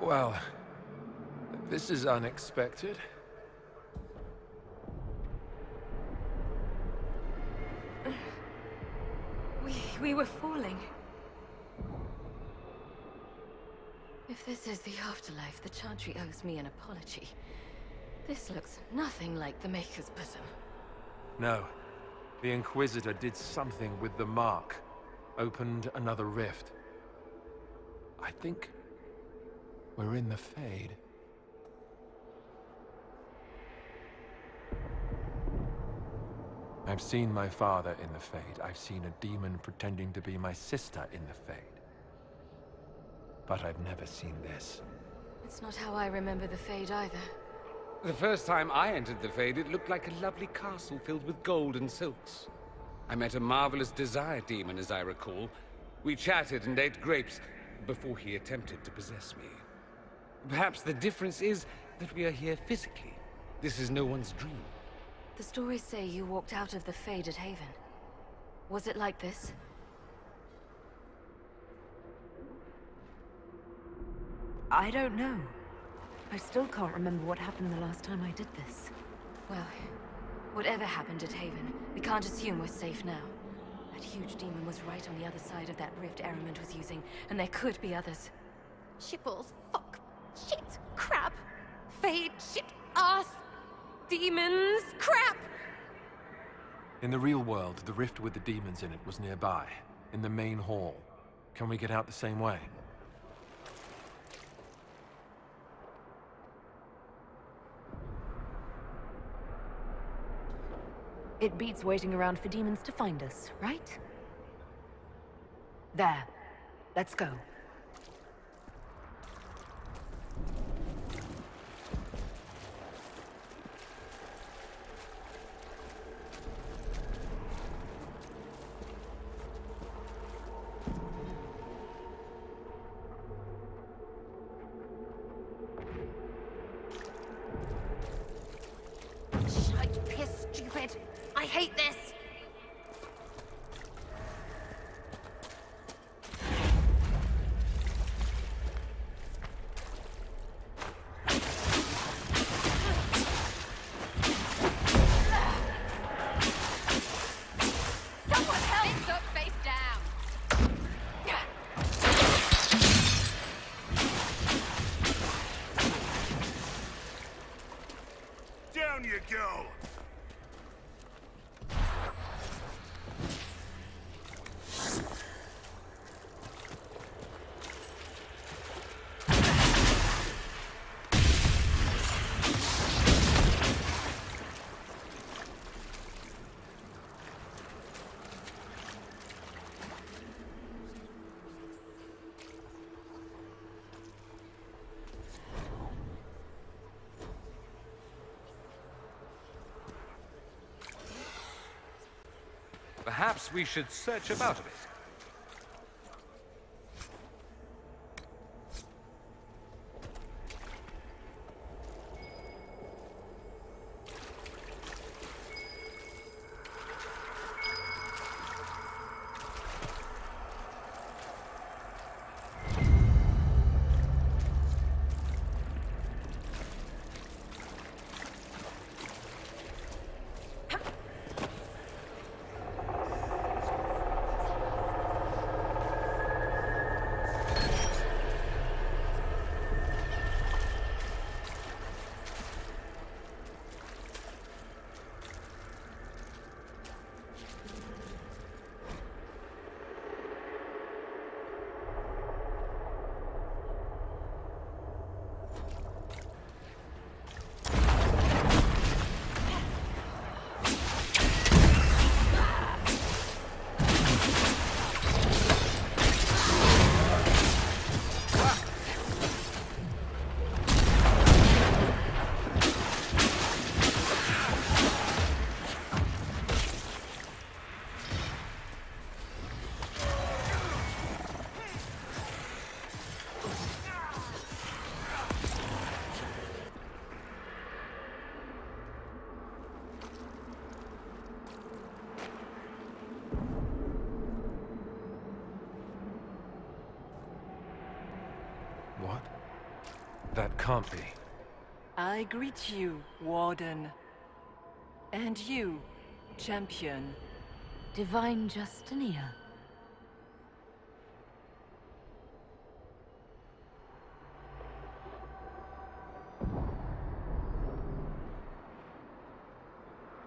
Well, this is unexpected. We were falling. If this is the afterlife, the Chantry owes me an apology. This looks nothing like the Maker's bosom. No. The Inquisitor did something with the mark. Opened another rift. I think we're in the Fade. I've seen my father in the Fade. I've seen a demon pretending to be my sister in the Fade. But I've never seen this. It's not how I remember the Fade either. The first time I entered the Fade, it looked like a lovely castle filled with gold and silks. I met a marvelous desire demon, as I recall. We chatted and ate grapes before he attempted to possess me. Perhaps the difference is that we are here physically. This is no one's dream. The stories say you walked out of the Fade at Haven. Was it like this? I don't know. I still can't remember what happened the last time I did this. Well, whatever happened at Haven, we can't assume we're safe now. That huge demon was right on the other side of that rift Erimond was using, and there could be others. Shitballs, fuck, shit, crap, Fade, shit, ass. Demons! Crap! In the real world, the rift with the demons in it was nearby, in the main hall. Can we get out the same way? It beats waiting around for demons to find us, right? There. Let's go. Perhaps we should search about a bit. What? That can't be. I greet you, Warden. And you, Champion. Divine Justinia.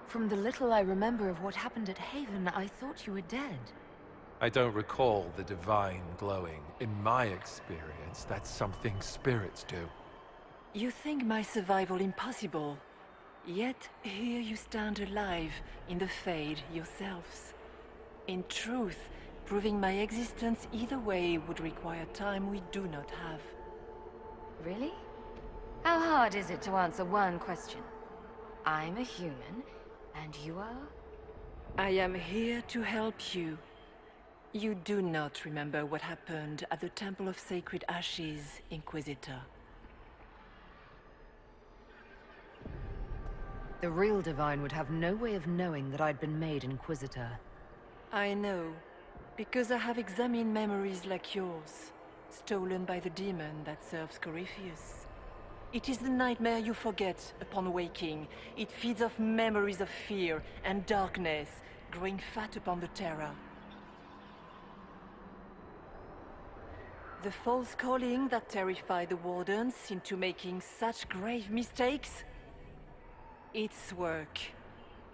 From the little I remember of what happened at Haven, I thought you were dead. I don't recall the divine glowing. In my experience, that's something spirits do. You think my survival impossible, yet here you stand alive in the Fade yourselves. In truth, proving my existence either way would require time we do not have. Really? How hard is it to answer one question? I'm a human, and you are? I am here to help you. You do not remember what happened at the Temple of Sacred Ashes, Inquisitor. The real Divine would have no way of knowing that I'd been made Inquisitor. I know, because I have examined memories like yours, stolen by the demon that serves Corypheus. It is the nightmare you forget upon waking. It feeds off memories of fear and darkness, growing fat upon the terror. The false calling that terrified the Wardens into making such grave mistakes? It's work.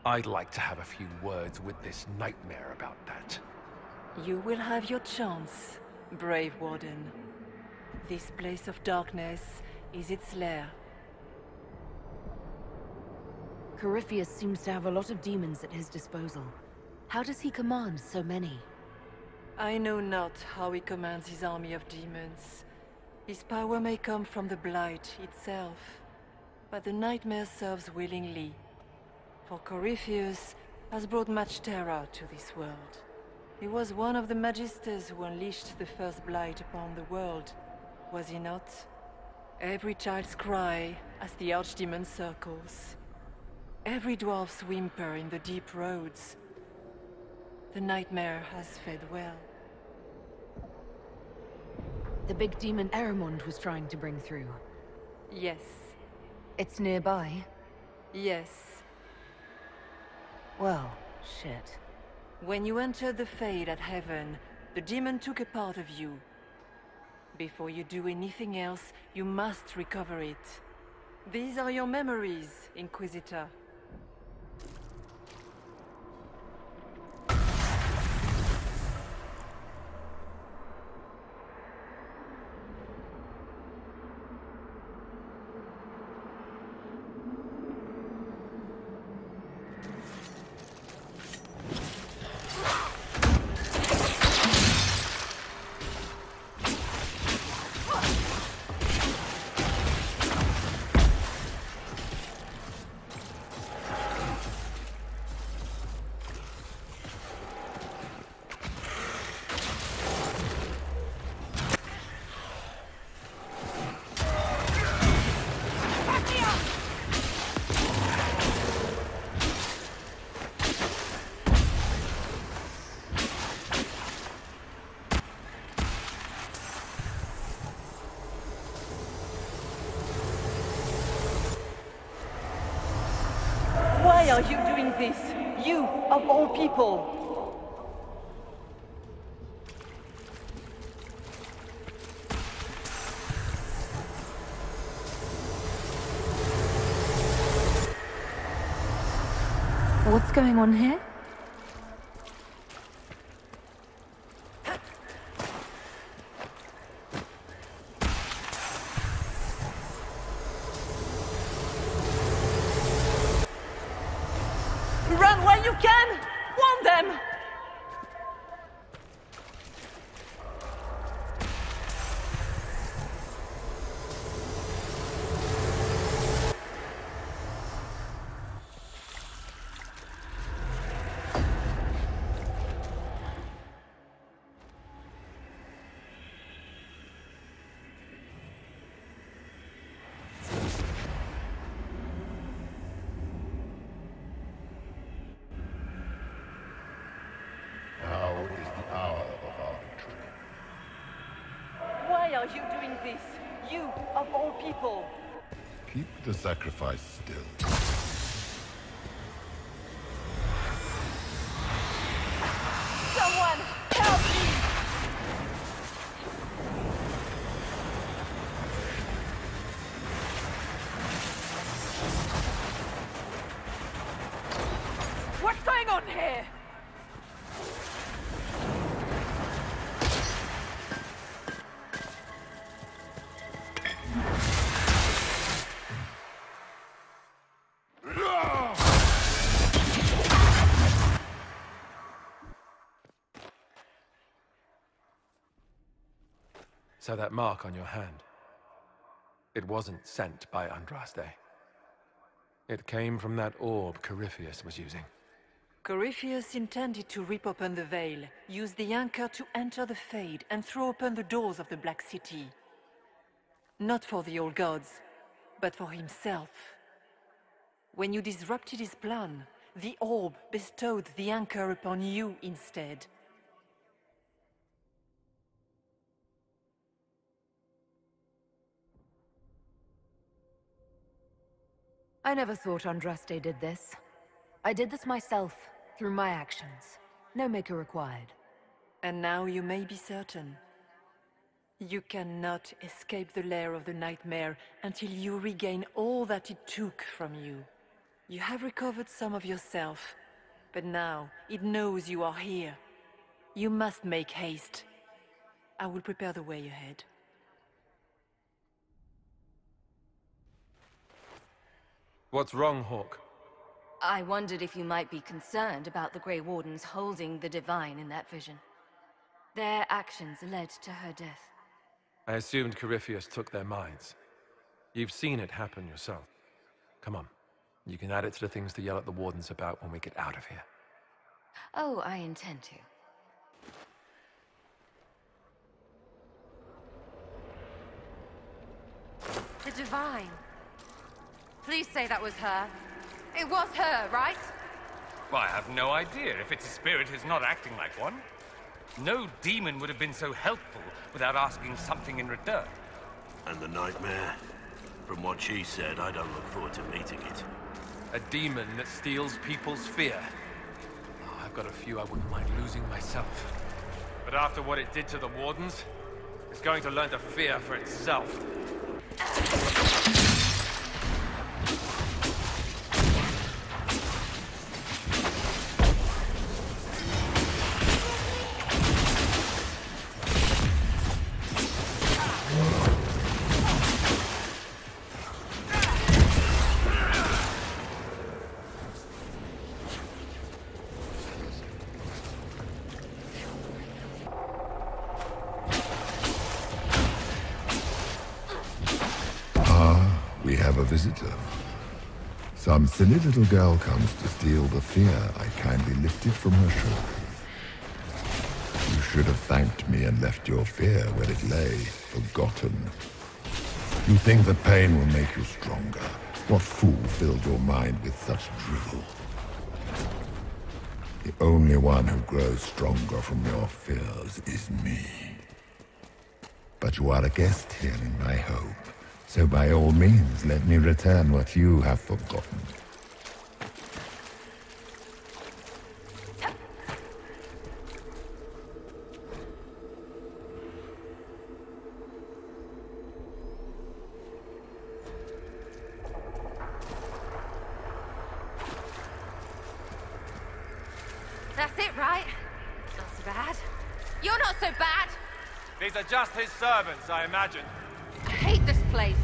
I'd like to have a few words with this nightmare about that. You will have your chance, brave Warden. This place of darkness is its lair. Corypheus seems to have a lot of demons at his disposal. How does he command so many? I know not how he commands his army of demons. His power may come from the Blight itself, but the nightmare serves willingly. For Corypheus has brought much terror to this world. He was one of the Magisters who unleashed the first Blight upon the world, was he not? Every child's cry as the Archdemon circles. Every dwarf's whimper in the deep roads. The nightmare has fed well. The big demon Erimond was trying to bring through. Yes. It's nearby? Yes. Well, shit. When you entered the Fade at Heaven, the demon took a part of you. Before you do anything else, you must recover it. These are your memories, Inquisitor. Why are you doing this? You, of all people! What's going on here? Why are you doing this? You, of all people! Keep the sacrifice still. Someone, help me! What's going on here? So that mark on your hand, it wasn't sent by Andraste. It came from that orb Corypheus was using. Corypheus intended to rip open the veil, use the anchor to enter the Fade, and throw open the doors of the Black City. Not for the old gods, but for himself. When you disrupted his plan, the orb bestowed the anchor upon you instead. I never thought Andraste did this. I did this myself, through my actions. No Maker required. And now you may be certain. You cannot escape the lair of the nightmare until you regain all that it took from you. You have recovered some of yourself, but now it knows you are here. You must make haste. I will prepare the way ahead. What's wrong, Hawke? I wondered if you might be concerned about the Grey Wardens holding the Divine in that vision. Their actions led to her death. I assumed Corypheus took their minds. You've seen it happen yourself. Come on, you can add it to the things to yell at the Wardens about when we get out of here. Oh, I intend to. The Divine. Please say that was her. It was her, right? Well, I have no idea if it's a spirit who's not acting like one. No demon would have been so helpful without asking something in return. And the nightmare? From what she said, I don't look forward to meeting it. A demon that steals people's fear. Oh, I've got a few I wouldn't mind losing myself. But after what it did to the Wardens, it's going to learn to fear for itself. Visitor. Some silly little girl comes to steal the fear I kindly lifted from her shoulders. You should have thanked me and left your fear where it lay, forgotten. You think that pain will make you stronger. What fool filled your mind with such drivel? The only one who grows stronger from your fears is me. But you are a guest here in my home. So by all means, let me return what you have forgotten. That's it, right? Not so bad. You're not so bad! These are just his servants, I imagine. I hate this place.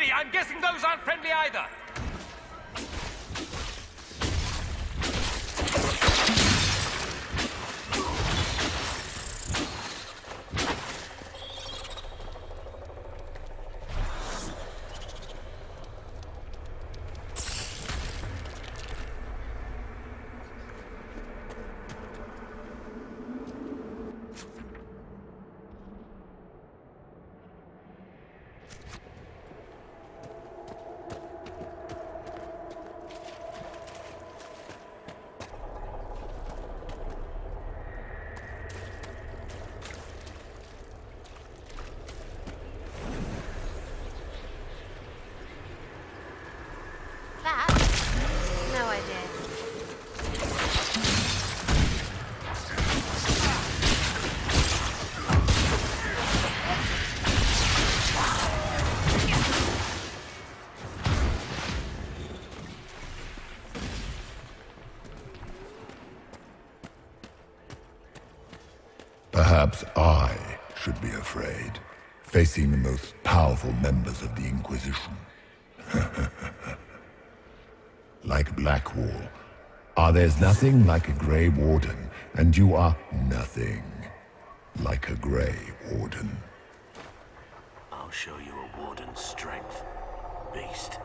City. I'm guessing those aren't friendly either. Perhaps I should be afraid, facing the most powerful members of the Inquisition. Like Blackwall, there's nothing like a Grey Warden, and you are nothing like a Grey Warden. I'll show you a Warden's strength, beast.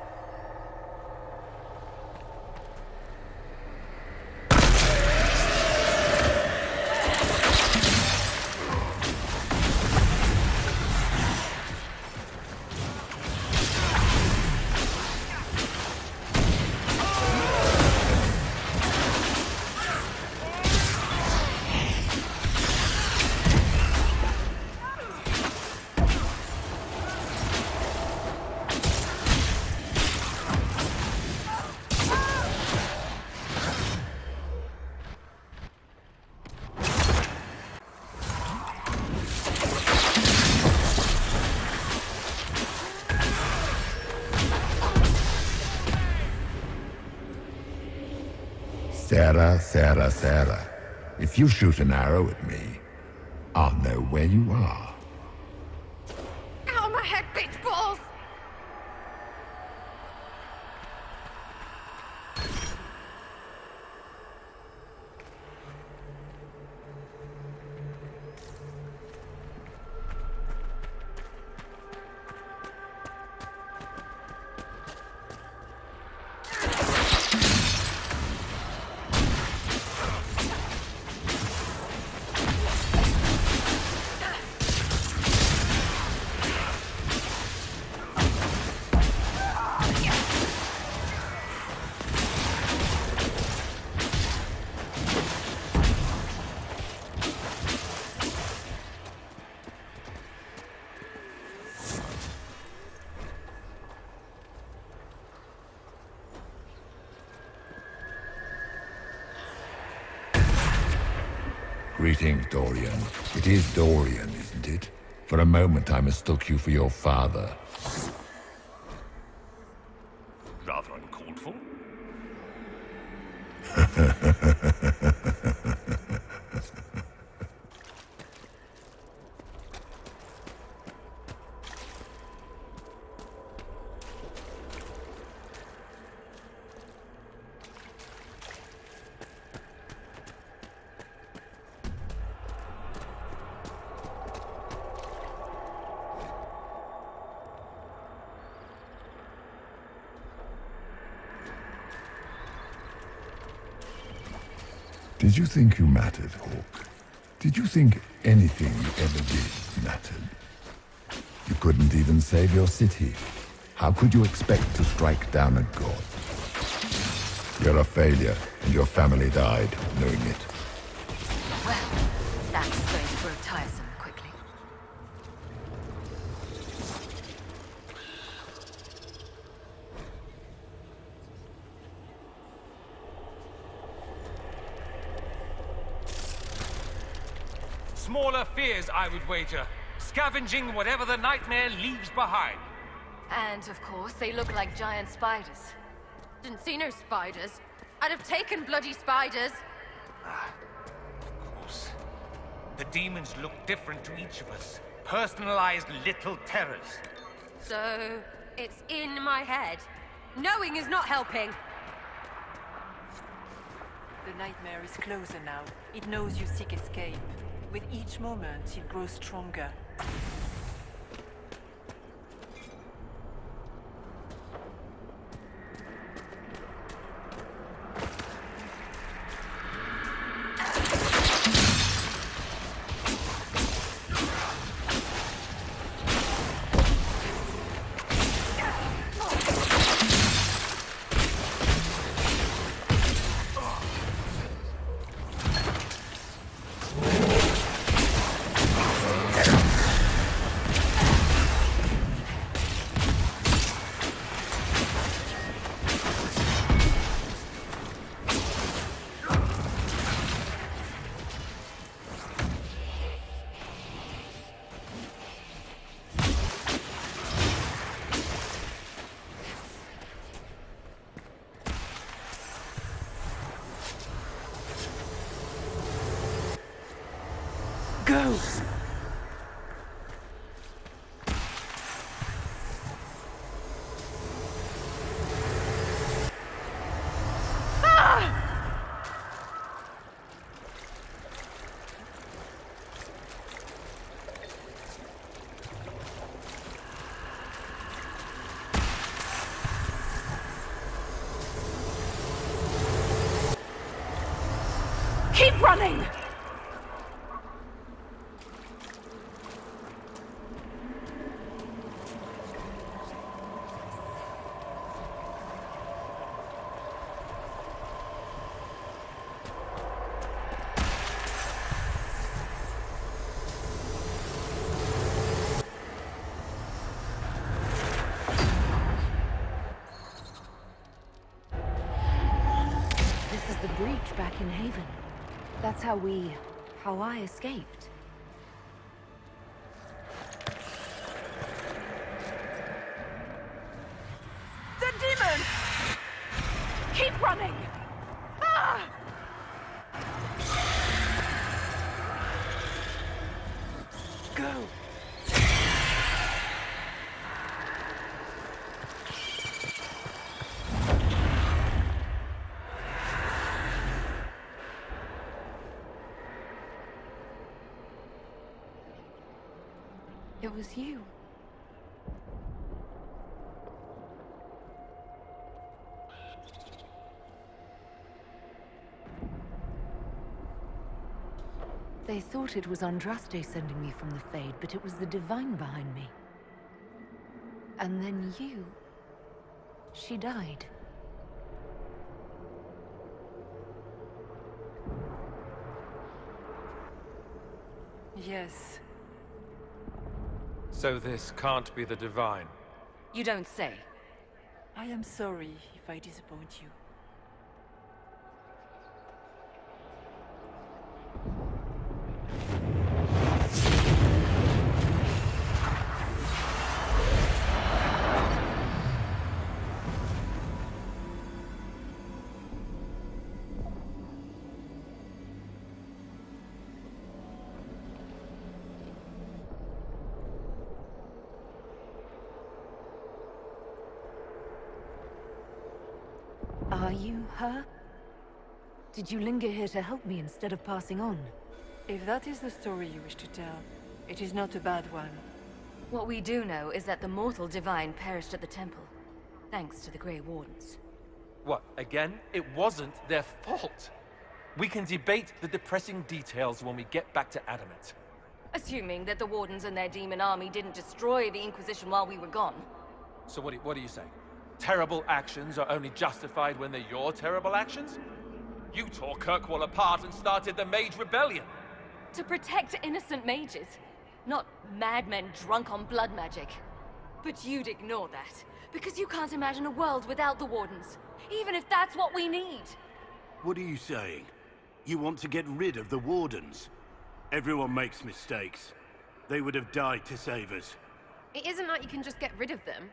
Sarah, if you shoot an arrow at me, I'll know where you are. Ow, my head, bitch balls! Greetings, Dorian. It is Dorian, isn't it? For a moment I mistook you for your father. Rather uncalled for. Did you think you mattered, Hawke? Did you think anything you ever did mattered? You couldn't even save your city. How could you expect to strike down a god? You're a failure, and your family died knowing it. Well, that's going to grow tiresome quickly. Smaller fears, I would wager. Scavenging whatever the nightmare leaves behind. And, of course, they look like giant spiders. Didn't see no spiders. I'd have taken bloody spiders. Of course. The demons look different to each of us. Personalized little terrors. So, It's in my head. Knowing is not helping. The nightmare is closer now. It knows you seek escape. With each moment, it grows stronger. Keep running! This is the breach back in Haven. That's how I escaped. The demon! Keep running! Ah! Go! It was you. They thought it was Andraste sending me from the Fade, but it was the Divine behind me. And then you... she died. Yes. So this can't be the Divine. You don't say. I am sorry if I disappoint you. Are you her? Did you linger here to help me instead of passing on? If that is the story you wish to tell, it is not a bad one. What we do know is that the mortal Divine perished at the temple, thanks to the Grey Wardens. What, again? It wasn't their fault! We can debate the depressing details when we get back to Adamant. Assuming that the Wardens and their demon army didn't destroy the Inquisition while we were gone. So what do you say? Terrible actions are only justified when they're your terrible actions? You tore Kirkwall apart and started the Mage Rebellion! To protect innocent mages, not madmen drunk on blood magic. But you'd ignore that, because you can't imagine a world without the Wardens, even if that's what we need! What are you saying? You want to get rid of the Wardens? Everyone makes mistakes. They would have died to save us. It isn't like you can just get rid of them.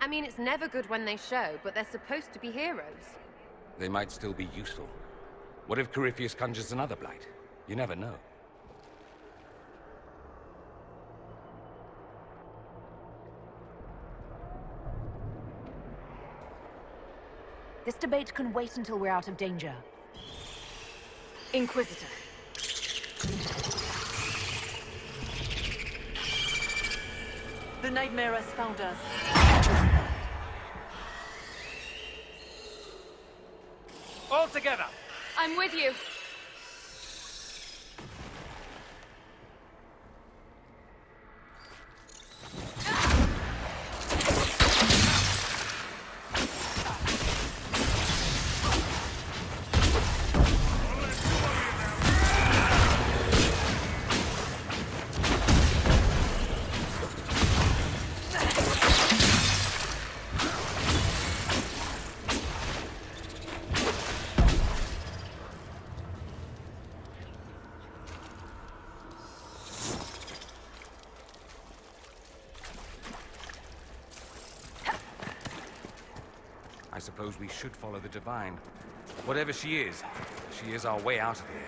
I mean, it's never good when they show, but they're supposed to be heroes. They might still be useful. What if Corypheus conjures another Blight? You never know. This debate can wait until we're out of danger. Inquisitor. The nightmare has found us. All together. I'm with you. I suppose we should follow the Divine. Whatever she is our way out of here.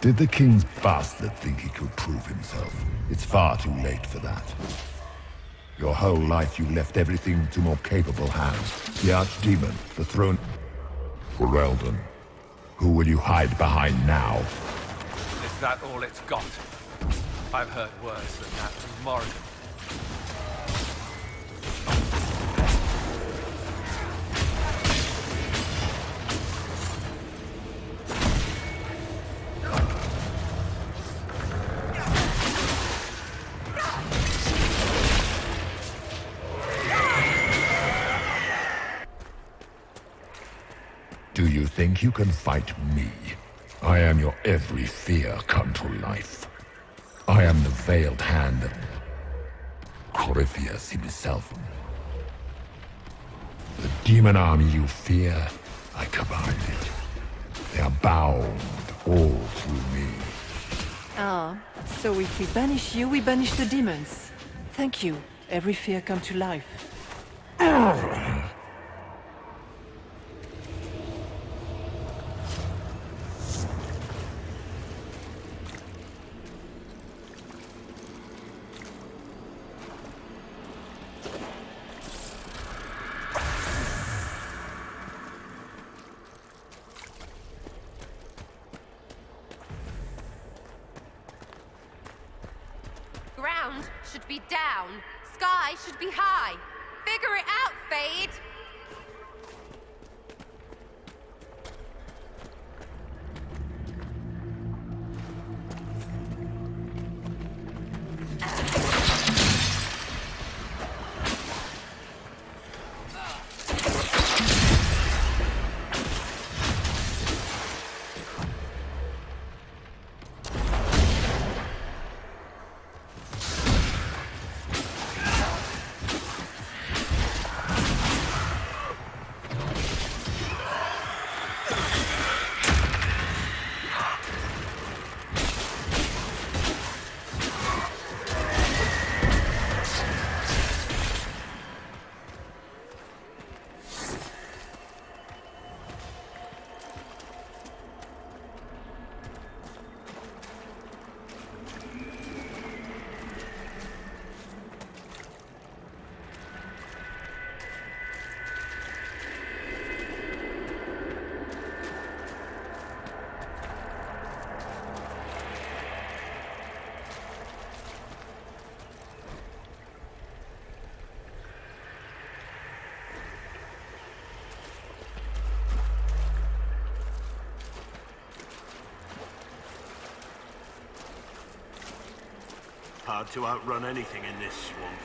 Did the king's bastard think he could prove himself? It's far too late for that. Your whole life you left everything to more capable hands. The Archdemon, the throne... Ferelden. Who will you hide behind now? Is that all it's got? I've heard worse than that from Morrigan. You can fight me. I am your every fear come to life. I am the Veiled Hand of Corypheus himself. The demon army you fear, I command it. They are bound all through me. Ah, so if we banish you, we banish the demons. Thank you. Every fear come to life. Hard to outrun anything in this swamp.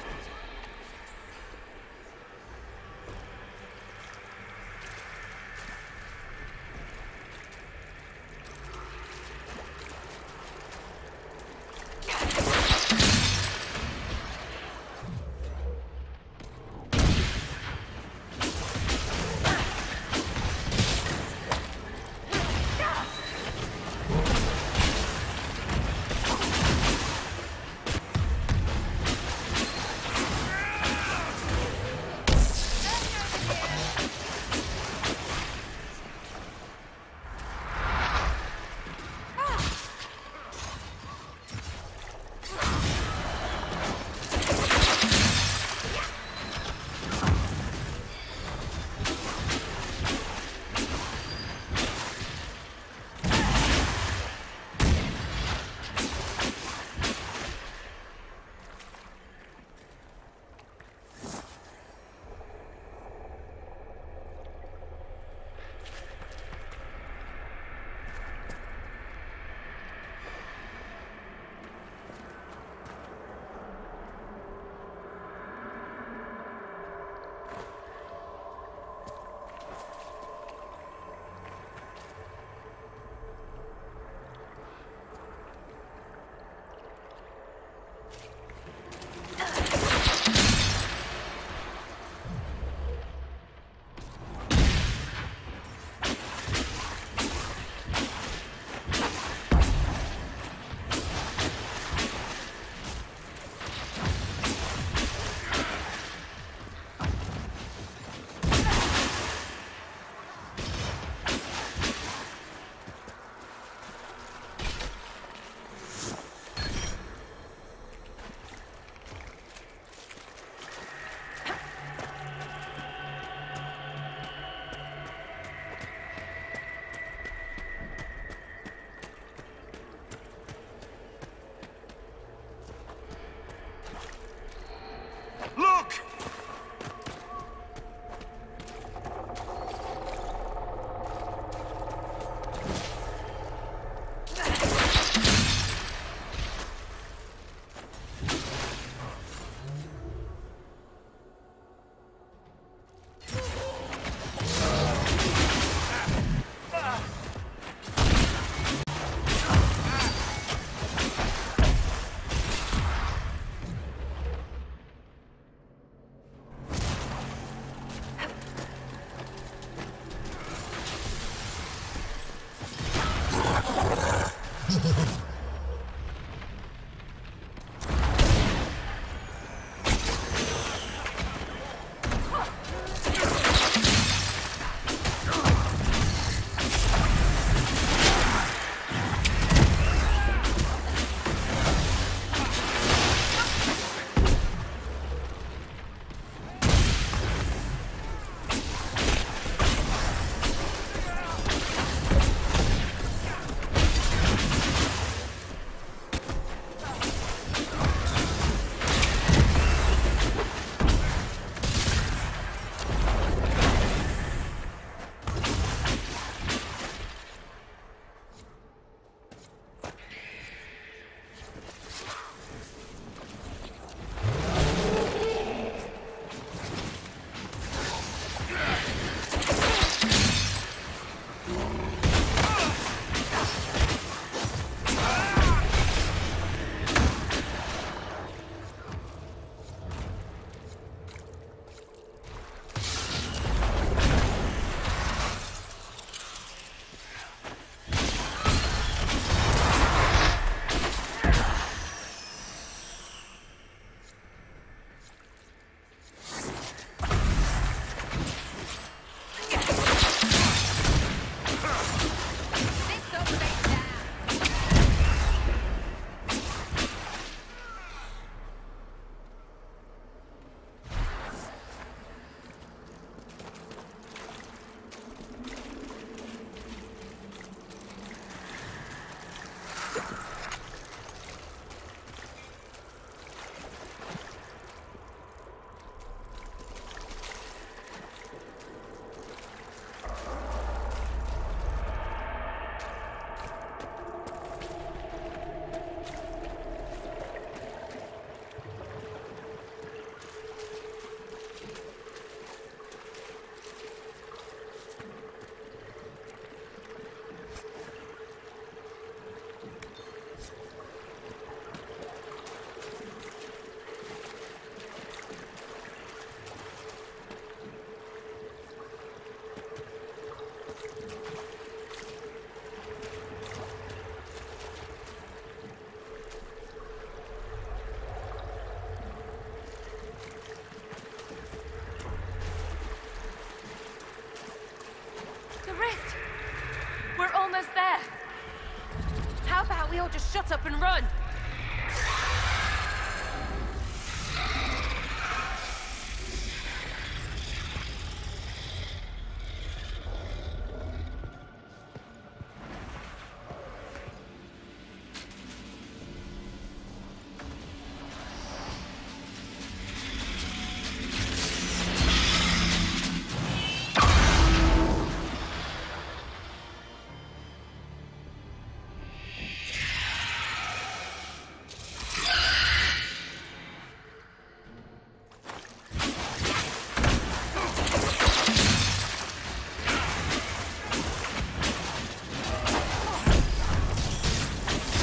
almost there. How about we all just shut up and run?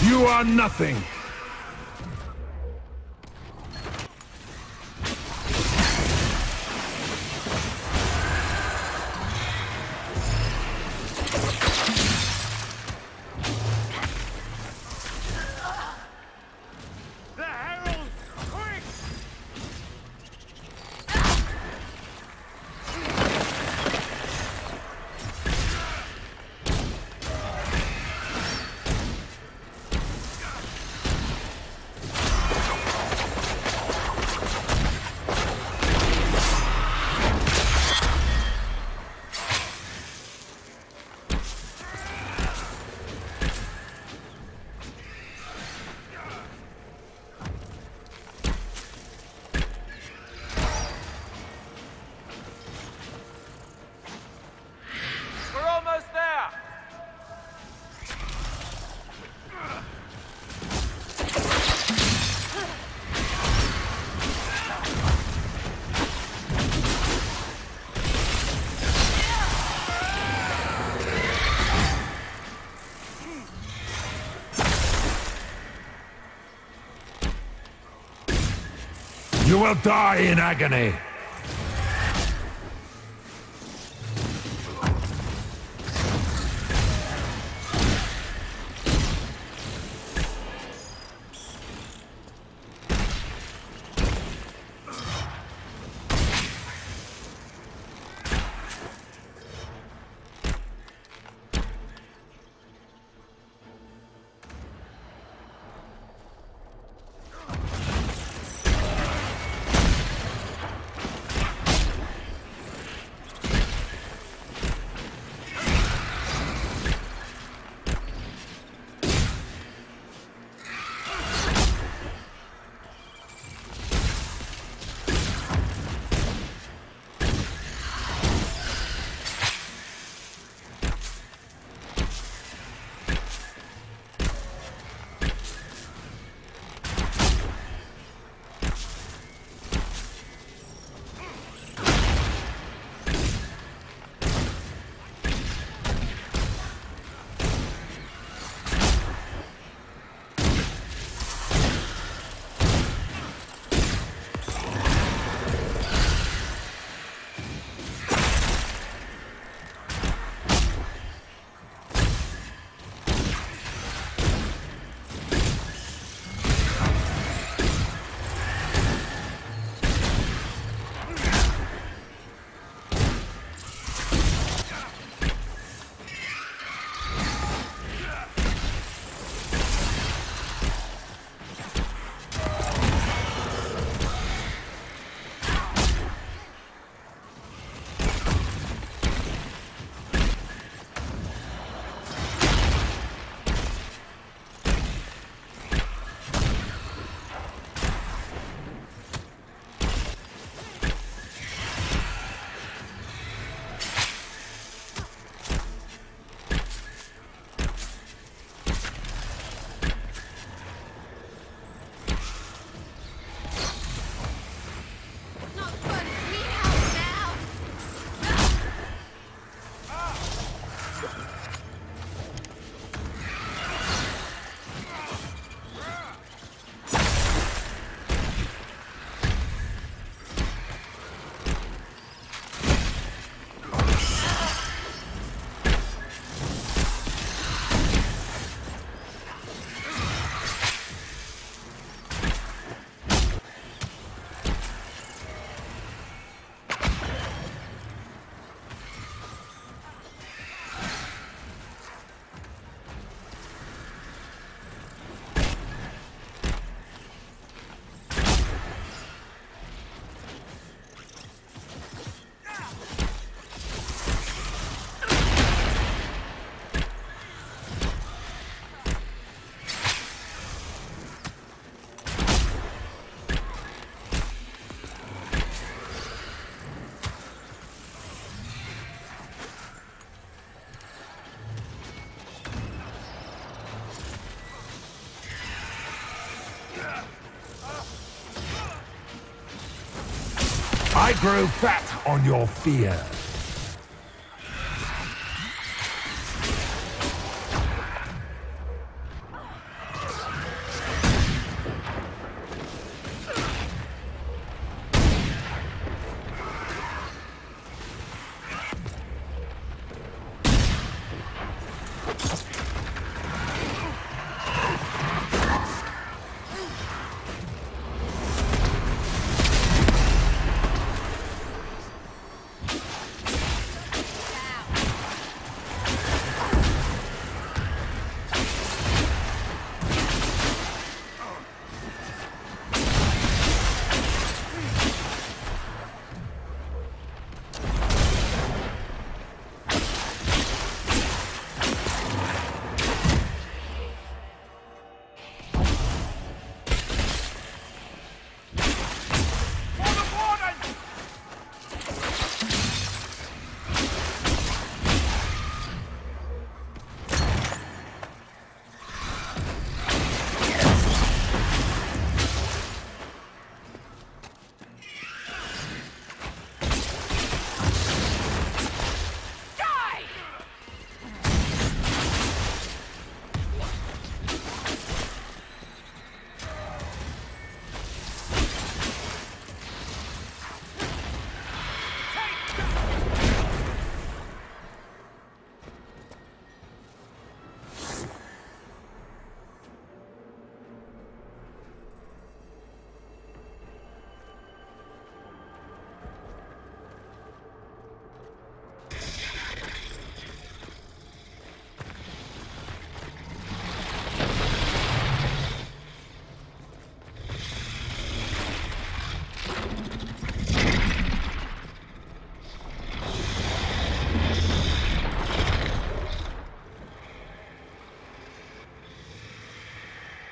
You are nothing! You will die in agony! I grow fat on your fear.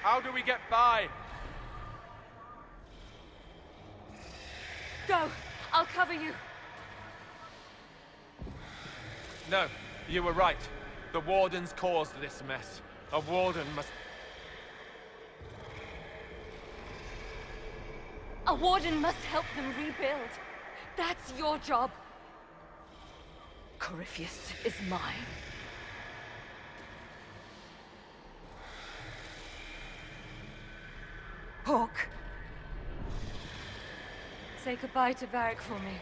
How do we get by? Go! I'll cover you! No, you were right. The Wardens caused this mess. A Warden must... A Warden must help them rebuild. That's your job. Corypheus is mine. Hawk. Say goodbye to Varric for me.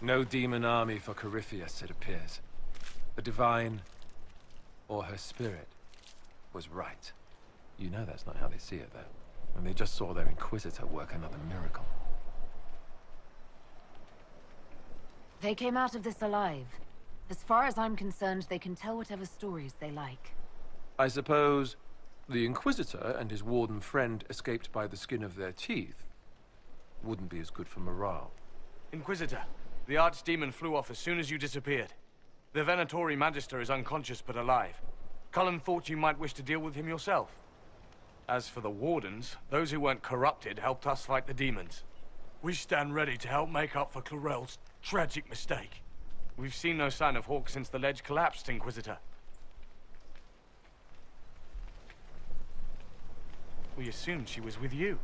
No demon army for Corypheus, it appears. The Divine, or her spirit, was right. You know that's not how they see it, though. And they just saw their Inquisitor work another miracle. They came out of this alive. As far as I'm concerned, they can tell whatever stories they like. I suppose the Inquisitor and his Warden friend escaped by the skin of their teeth. Wouldn't be as good for morale. Inquisitor. The Archdemon flew off as soon as you disappeared. The Venatori Magister is unconscious but alive. Cullen thought you might wish to deal with him yourself. As for the Wardens, those who weren't corrupted helped us fight the demons. We stand ready to help make up for Clorel's tragic mistake. We've seen no sign of Hawke since the ledge collapsed, Inquisitor. We assumed she was with you.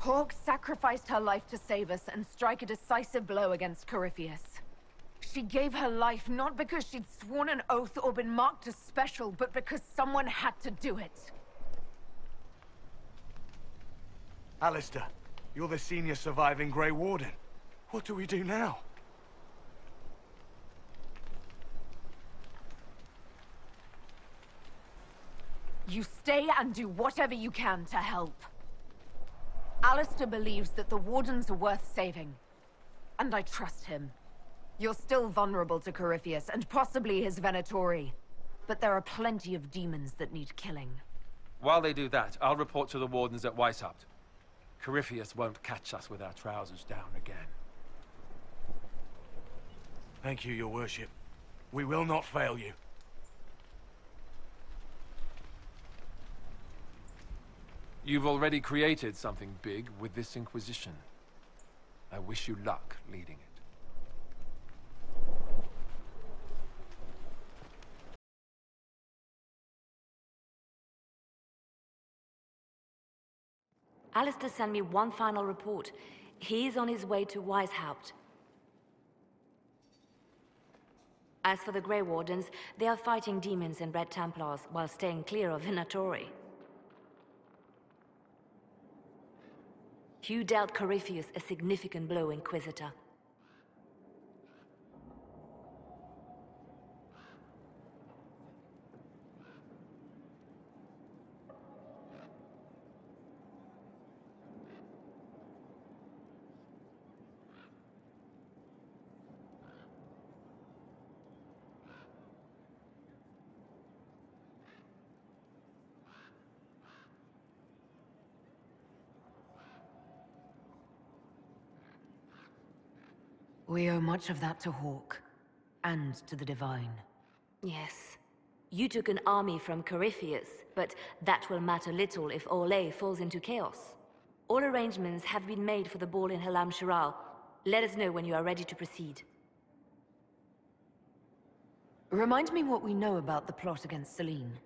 Hawke sacrificed her life to save us and strike a decisive blow against Corypheus. She gave her life not because she'd sworn an oath or been marked as special, but because someone had to do it. Alistair, you're the senior surviving Grey Warden. What do we do now? You stay and do whatever you can to help. Alistair believes that the Wardens are worth saving, and I trust him. You're still vulnerable to Corypheus, and possibly his Venatori, but there are plenty of demons that need killing. While they do that, I'll report to the Wardens at Weishaupt. Corypheus won't catch us with our trousers down again. Thank you, Your Worship. We will not fail you. You've already created something big with this Inquisition. I wish you luck leading it. Alistair sent me one final report. He is on his way to Weishaupt. As for the Grey Wardens, they are fighting demons and Red Templars while staying clear of Venatori. You dealt Corypheus a significant blow, Inquisitor. We owe much of that to Hawke, and to the Divine. Yes. You took an army from Corypheus, but that will matter little if Orlais falls into chaos. All arrangements have been made for the ball in Halam Shiral. Let us know when you are ready to proceed. Remind me what we know about the plot against Celene.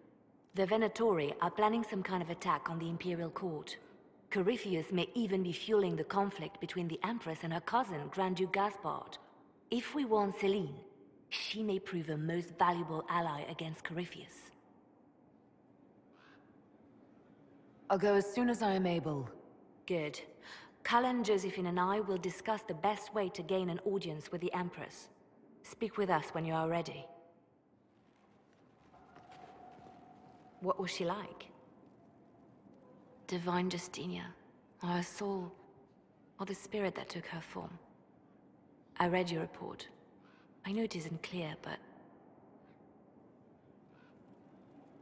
The Venatori are planning some kind of attack on the Imperial Court. Corypheus may even be fueling the conflict between the Empress and her cousin, Grand Duke Gaspard. If we warn Celene, she may prove a most valuable ally against Corypheus. I'll go as soon as I am able. Good. Cullen, Josephine and I will discuss the best way to gain an audience with the Empress. Speak with us when you are ready. What was she like? Divine Justinia, or her soul, or the spirit that took her form. I read your report. I know it isn't clear, but...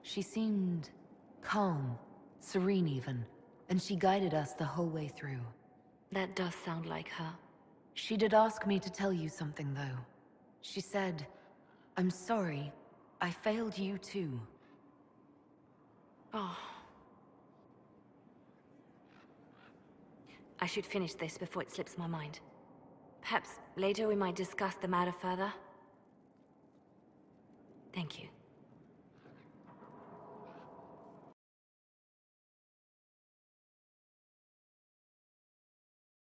She seemed calm, serene even, and she guided us the whole way through. That does sound like her. She did ask me to tell you something, though. She said, "I'm sorry, I failed you too." Oh. I should finish this before it slips my mind. Perhaps later we might discuss the matter further. Thank you.